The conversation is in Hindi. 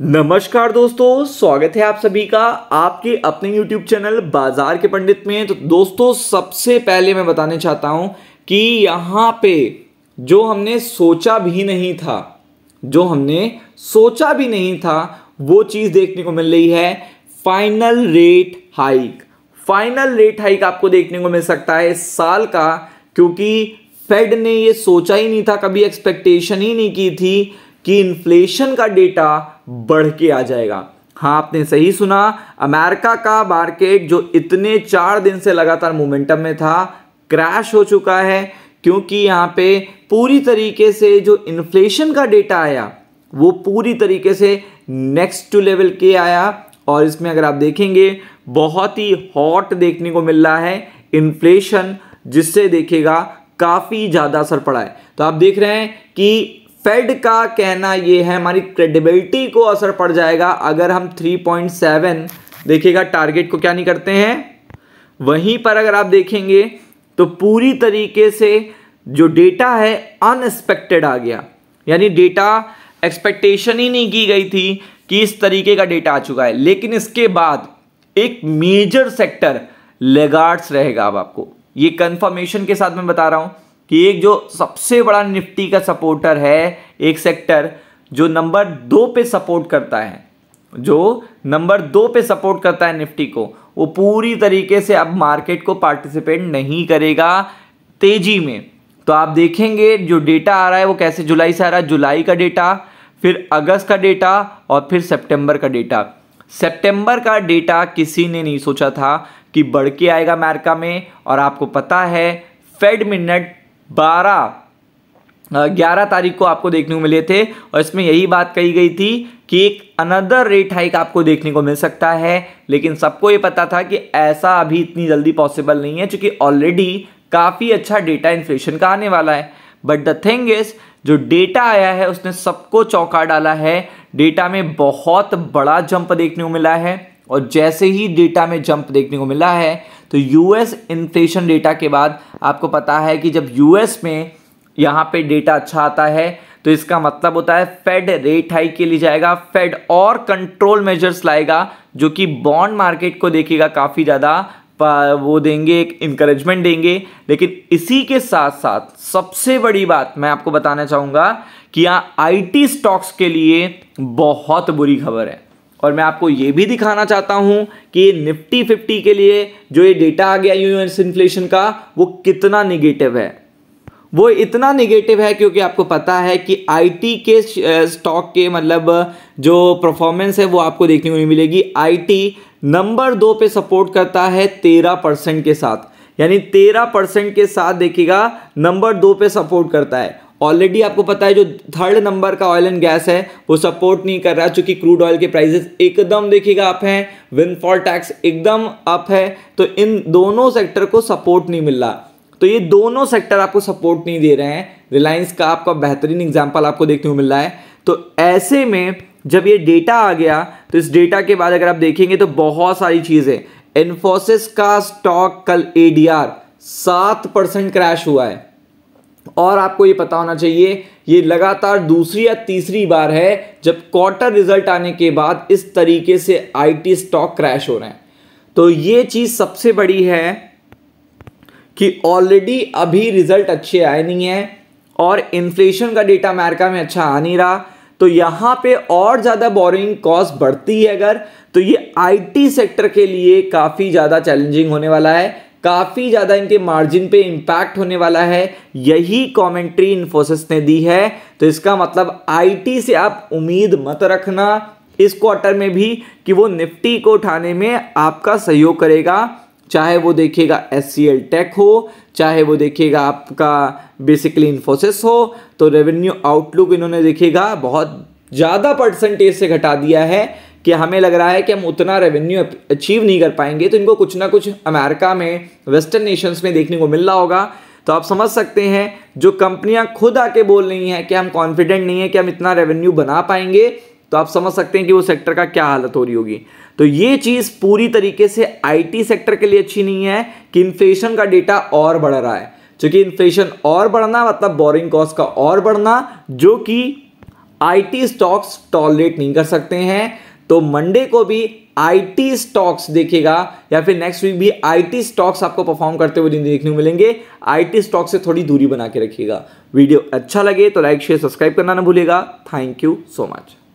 नमस्कार दोस्तों, स्वागत है आप सभी का आपके अपने YouTube चैनल बाजार के पंडित में। तो दोस्तों, सबसे पहले मैं बताने चाहता हूं कि यहाँ पे जो हमने सोचा भी नहीं था वो चीज़ देखने को मिल रही है। फाइनल रेट हाइक आपको देखने को मिल सकता है इस साल का, क्योंकि फेड ने ये सोचा ही नहीं था, कभी एक्सपेक्टेशन ही नहीं की थी कि इन्फ्लेशन का डेटा बढ़ के आ जाएगा। हाँ, आपने सही सुना, अमेरिका का मार्केट जो इतने 4 दिन से लगातार मोमेंटम में था, क्रैश हो चुका है, क्योंकि यहाँ पे पूरी तरीके से जो इन्फ्लेशन का डेटा आया वो पूरी तरीके से नेक्स्ट टू लेवल के आया। और इसमें अगर आप देखेंगे, बहुत ही हॉट देखने को मिल रहा है इन्फ्लेशन, जिससे देखिएगा काफ़ी ज़्यादा असर पड़ा है। तो आप देख रहे हैं कि फेड का कहना यह है, हमारी क्रेडिबिलिटी को असर पड़ जाएगा अगर हम 3.7 देखिएगा टारगेट को क्या नहीं करते हैं। वहीं पर अगर आप देखेंगे तो पूरी तरीके से जो डेटा है अनएक्सपेक्टेड आ गया, यानी डेटा एक्सपेक्टेशन ही नहीं की गई थी कि इस तरीके का डेटा आ चुका है। लेकिन इसके बाद एक मेजर सेक्टर लेगार्ड्स रहेगा। अब आपको ये कंफर्मेशन के साथ मैं बता रहा हूँ कि एक जो सबसे बड़ा निफ्टी का सपोर्टर है, एक सेक्टर जो नंबर 2 पे सपोर्ट करता है, निफ्टी को, वो पूरी तरीके से अब मार्केट को पार्टिसिपेट नहीं करेगा तेजी में। तो आप देखेंगे जो डेटा आ रहा है वो कैसे जुलाई से आ रहा है, जुलाई का डेटा, फिर अगस्त का डेटा और फिर सितंबर का डेटा। सितंबर का डेटा किसी ने नहीं सोचा था कि बढ़ के आएगा अमेरिका में। और आपको पता है फेड मिनट 11 तारीख को आपको देखने को मिले थे, और इसमें यही बात कही गई थी कि एक अनदर रेट हाइक आपको देखने को मिल सकता है। लेकिन सबको ये पता था कि ऐसा अभी इतनी जल्दी पॉसिबल नहीं है, क्योंकि ऑलरेडी काफ़ी अच्छा डेटा इन्फ्लेशन का आने वाला है। बट द थिंग इज, जो डेटा आया है उसने सबको चौंका डाला है। डेटा में बहुत बड़ा जंप देखने को मिला है, और जैसे ही डेटा में जंप देखने को मिला है तो यूएस इन्फ्लेशन डेटा के बाद आपको पता है कि जब यूएस में यहाँ पे डेटा अच्छा आता है तो इसका मतलब होता है फेड रेट हाइक के लिए जाएगा। फेड और कंट्रोल मेजर्स लाएगा जो कि बॉन्ड मार्केट को देखिएगा काफ़ी ज़्यादा वो देंगे, एक इंकरेजमेंट देंगे। लेकिन इसी के साथ साथ सबसे बड़ी बात मैं आपको बताना चाहूँगा कि यहाँ IT स्टॉक्स के लिए बहुत बुरी खबर है। और मैं आपको ये भी दिखाना चाहता हूँ कि निफ्टी 50 के लिए जो ये डेटा आ गया यूएस इन्फ्लेशन का, वो कितना निगेटिव है। वो इतना निगेटिव है क्योंकि आपको पता है कि आईटी के स्टॉक के मतलब जो परफॉर्मेंस है वो आपको देखने को नहीं मिलेगी। आईटी नंबर 2 पे सपोर्ट करता है 13% के साथ, यानी 13% के साथ देखिएगा नंबर 2 पे सपोर्ट करता है। ऑलरेडी आपको पता है जो 3rd नंबर का ऑयल एंड गैस है वो सपोर्ट नहीं कर रहा, चूँकि क्रूड ऑयल के प्राइसेस एकदम देखिएगा अप हैं, विनफॉल टैक्स एकदम अप है, तो इन दोनों सेक्टर को सपोर्ट नहीं मिल रहा। तो ये दोनों सेक्टर आपको सपोर्ट नहीं दे रहे हैं। रिलायंस का आपका बेहतरीन एग्जाम्पल आपको देखने को मिल रहा है। तो ऐसे में जब ये डेटा आ गया तो इस डेटा के बाद अगर आप देखेंगे तो बहुत सारी चीज़ें, इन्फोसिस का स्टॉक कल ADR 7% क्रैश हुआ है। और आपको ये पता होना चाहिए, ये लगातार दूसरी या तीसरी बार है जब क्वार्टर रिजल्ट आने के बाद इस तरीके से IT स्टॉक क्रैश हो रहे हैं। तो ये चीज़ सबसे बड़ी है कि ऑलरेडी अभी रिजल्ट अच्छे आए नहीं हैं और इन्फ्लेशन का डेटा अमेरिका में अच्छा आ नहीं रहा, तो यहाँ पे और ज़्यादा बोरिंग कॉस्ट बढ़ती है अगर, तो ये IT सेक्टर के लिए काफ़ी ज़्यादा चैलेंजिंग होने वाला है, काफ़ी ज़्यादा इनके मार्जिन पे इम्पैक्ट होने वाला है। यही कमेंट्री इन्फोसिस ने दी है। तो इसका मतलब IT से आप उम्मीद मत रखना इस क्वार्टर में भी कि वो निफ्टी को उठाने में आपका सहयोग करेगा, चाहे वो देखिएगा SCL टेक हो, चाहे वो देखिएगा आपका बेसिकली इन्फोसिस हो। तो रेवेन्यू आउटलुक इन्होंने देखिएगा बहुत ज़्यादा परसेंटेज से घटा दिया है कि हमें लग रहा है कि हम उतना रेवेन्यू अचीव नहीं कर पाएंगे। तो इनको कुछ ना कुछ अमेरिका में, वेस्टर्न नेशंस में देखने को मिल रहा होगा। तो आप समझ सकते हैं जो कंपनियां खुद आके बोल रही हैं कि हम कॉन्फिडेंट नहीं है कि हम इतना रेवेन्यू बना पाएंगे, तो आप समझ सकते हैं कि वो सेक्टर का क्या हालत हो रही होगी। तो ये चीज़ पूरी तरीके से IT सेक्टर के लिए अच्छी नहीं है कि इन्फ्लेशन का डेटा और बढ़ रहा है, क्योंकि इन्फ्लेशन और बढ़ना मतलब बोरिंग कॉस्ट का और बढ़ना, जो कि आईटी स्टॉक्स टॉलरेट नहीं कर सकते हैं। तो मंडे को भी आईटी स्टॉक्स देखिएगा या फिर नेक्स्ट वीक भी आईटी स्टॉक्स आपको परफॉर्म करते हुए देखने को मिलेंगे। आईटी स्टॉक्स से थोड़ी दूरी बना के रखिएगा। वीडियो अच्छा लगे तो लाइक शेयर सब्सक्राइब करना ना भूलिएगा। Thank you so much.